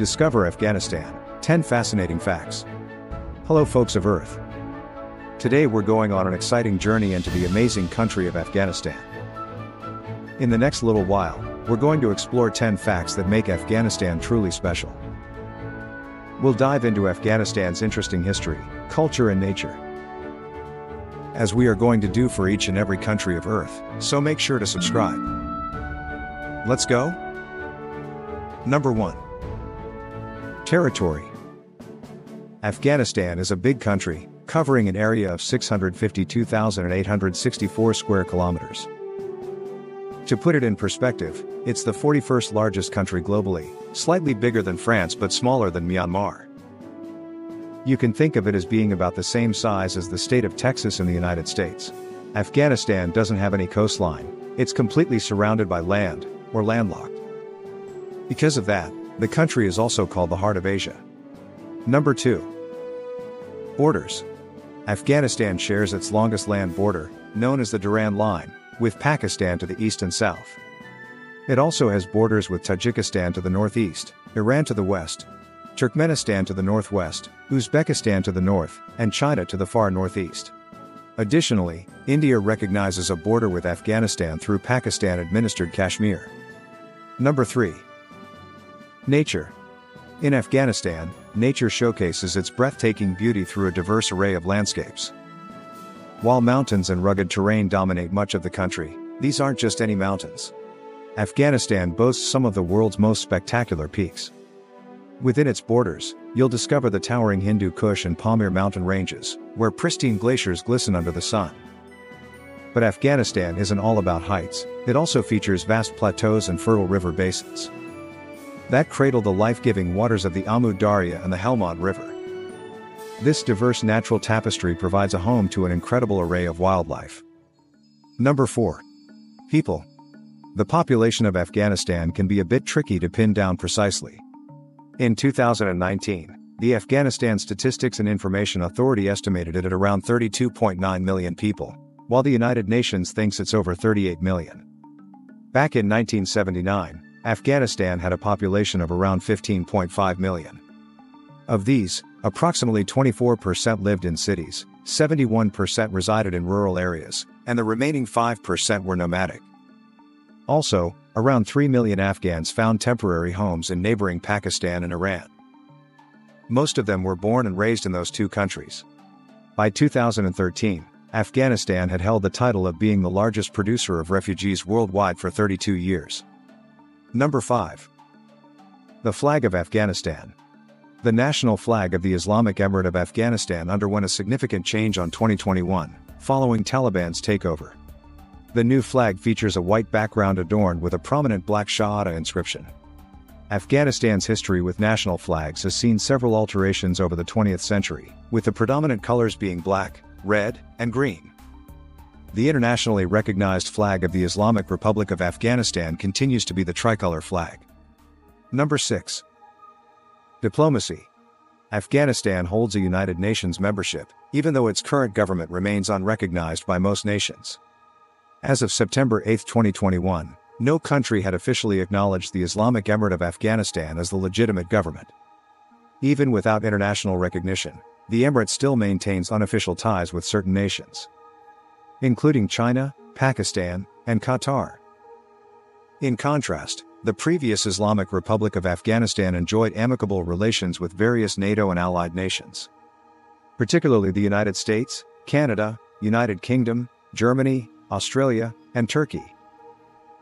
Discover Afghanistan, 10 Fascinating Facts. Hello folks of Earth. Today we're going on an exciting journey into the amazing country of Afghanistan. In the next little while, we're going to explore 10 facts that make Afghanistan truly special. We'll dive into Afghanistan's interesting history, culture and nature, as we are going to do for each and every country of Earth, so make sure to subscribe. Let's go! Number 1. Territory. Afghanistan is a big country, covering an area of 652,864 square kilometers. To put it in perspective, it's the 41st largest country globally, slightly bigger than France but smaller than Myanmar. You can think of it as being about the same size as the state of Texas in the United States. Afghanistan doesn't have any coastline, it's completely surrounded by land, or landlocked. Because of that, the country is also called the Heart of Asia. Number 2. Borders. Afghanistan shares its longest land border, known as the Durand Line, with Pakistan to the east and south. It also has borders with Tajikistan to the northeast, Iran to the west, Turkmenistan to the northwest, Uzbekistan to the north, and China to the far northeast. Additionally, India recognizes a border with Afghanistan through Pakistan-administered Kashmir. Number 3. Nature. In Afghanistan, nature showcases its breathtaking beauty through a diverse array of landscapes. While mountains and rugged terrain dominate much of the country, these aren't just any mountains. Afghanistan boasts some of the world's most spectacular peaks. Within its borders, you'll discover the towering Hindu Kush and Pamir mountain ranges, where pristine glaciers glisten under the sun. But Afghanistan isn't all about heights, it also features vast plateaus and fertile river basins that cradle the life-giving waters of the Amu Darya and the Helmand River. This diverse natural tapestry provides a home to an incredible array of wildlife. Number 4. People. The population of Afghanistan can be a bit tricky to pin down precisely. In 2019, the Afghanistan Statistics and Information Authority estimated it at around 32.9 million people, while the United Nations thinks it's over 38 million. Back in 1979, Afghanistan had a population of around 15.5 million. Of these, approximately 24% lived in cities, 71% resided in rural areas, and the remaining 5% were nomadic. Also, around 3 million Afghans found temporary homes in neighboring Pakistan and Iran. Most of them were born and raised in those two countries. By 2013, Afghanistan had held the title of being the largest producer of refugees worldwide for 32 years. Number 5. The flag of Afghanistan. The national flag of the Islamic Emirate of Afghanistan underwent a significant change on 2021, following Taliban's takeover. The new flag features a white background adorned with a prominent black Shahada inscription. Afghanistan's history with national flags has seen several alterations over the 20th century, with the predominant colors being black, red, and green. The internationally recognized flag of the Islamic Republic of Afghanistan continues to be the tricolor flag. Number 6. Diplomacy. Afghanistan holds a United Nations membership, even though its current government remains unrecognized by most nations. As of September 8, 2021, no country had officially acknowledged the Islamic Emirate of Afghanistan as the legitimate government. Even without international recognition, the emirate still maintains unofficial ties with certain nations, including China, Pakistan, and Qatar. In contrast, the previous Islamic Republic of Afghanistan enjoyed amicable relations with various NATO and allied nations, particularly the United States, Canada, United Kingdom, Germany, Australia, and Turkey.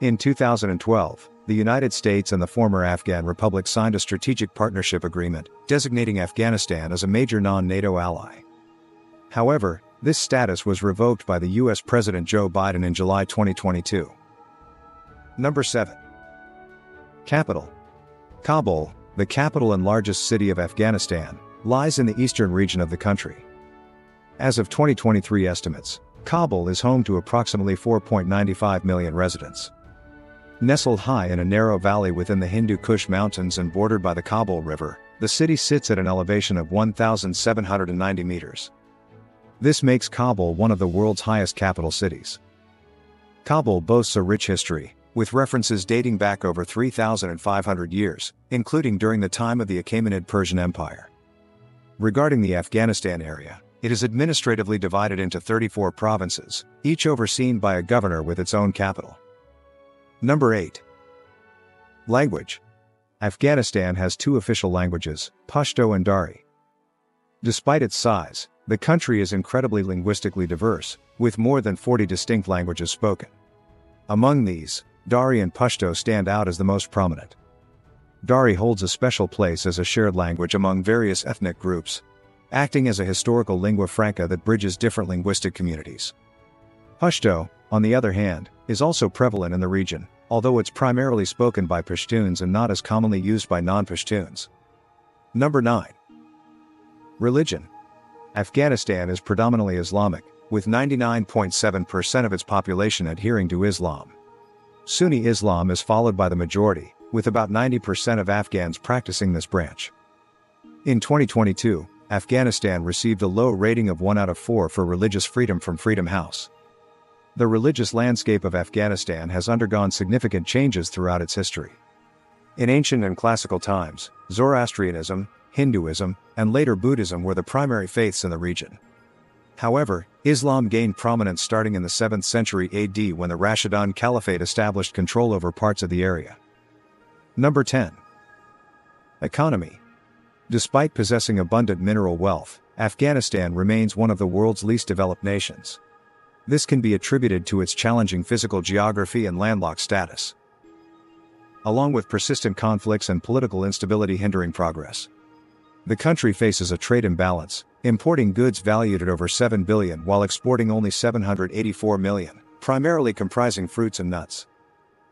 In 2012, the United States and the former Afghan Republic signed a strategic partnership agreement, designating Afghanistan as a major non-NATO ally. However, this status was revoked by the U.S. President Joe Biden in July 2022. Number 7. Capital. Kabul, the capital and largest city of Afghanistan, lies in the eastern region of the country. As of 2023 estimates, Kabul is home to approximately 4.95 million residents. Nestled high in a narrow valley within the Hindu Kush Mountains and bordered by the Kabul River, the city sits at an elevation of 1,790 meters. This makes Kabul one of the world's highest capital cities. Kabul boasts a rich history, with references dating back over 3,500 years, including during the time of the Achaemenid Persian Empire. Regarding the Afghanistan area, it is administratively divided into 34 provinces, each overseen by a governor with its own capital. Number 8. Language. Afghanistan has two official languages, Pashto and Dari. Despite its size, the country is incredibly linguistically diverse, with more than 40 distinct languages spoken. Among these, Dari and Pashto stand out as the most prominent. Dari holds a special place as a shared language among various ethnic groups, acting as a historical lingua franca that bridges different linguistic communities. Pashto, on the other hand, is also prevalent in the region, although it's primarily spoken by Pashtuns and not as commonly used by non-Pashtuns. Number 9. Religion. Afghanistan is predominantly Islamic, with 99.7% of its population adhering to Islam. Sunni Islam is followed by the majority, with about 90% of Afghans practicing this branch. In 2022, Afghanistan received a low rating of 1 out of 4 for religious freedom from Freedom House. The religious landscape of Afghanistan has undergone significant changes throughout its history. In ancient and classical times, Zoroastrianism, Hinduism, and later Buddhism were the primary faiths in the region. However, Islam gained prominence starting in the 7th century AD when the Rashidun Caliphate established control over parts of the area. Number 10. Economy. Despite possessing abundant mineral wealth, Afghanistan remains one of the world's least developed nations. This can be attributed to its challenging physical geography and landlocked status, along with persistent conflicts and political instability hindering progress. The country faces a trade imbalance, importing goods valued at over $7 billion while exporting only $784 million, primarily comprising fruits and nuts.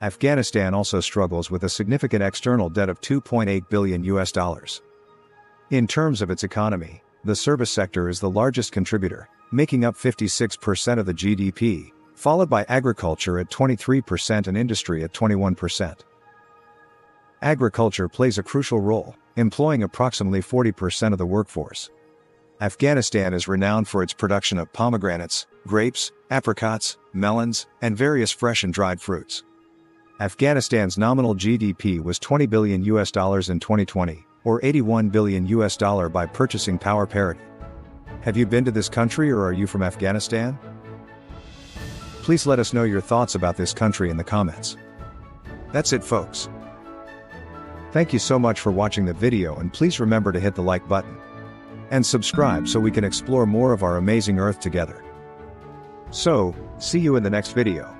Afghanistan also struggles with a significant external debt of $2.8 billion. In terms of its economy, the service sector is the largest contributor, making up 56% of the GDP, followed by agriculture at 23% and industry at 21%. Agriculture plays a crucial role, employing approximately 40% of the workforce. Afghanistan is renowned for its production of pomegranates, grapes, apricots, melons, and various fresh and dried fruits. Afghanistan's nominal GDP was $20 billion in 2020, or $81 billion by purchasing power parity. Have you been to this country or are you from Afghanistan? Please let us know your thoughts about this country in the comments. That's it, folks. Thank you so much for watching the video, and please remember to hit the like button and subscribe so we can explore more of our amazing Earth together. So, see you in the next video.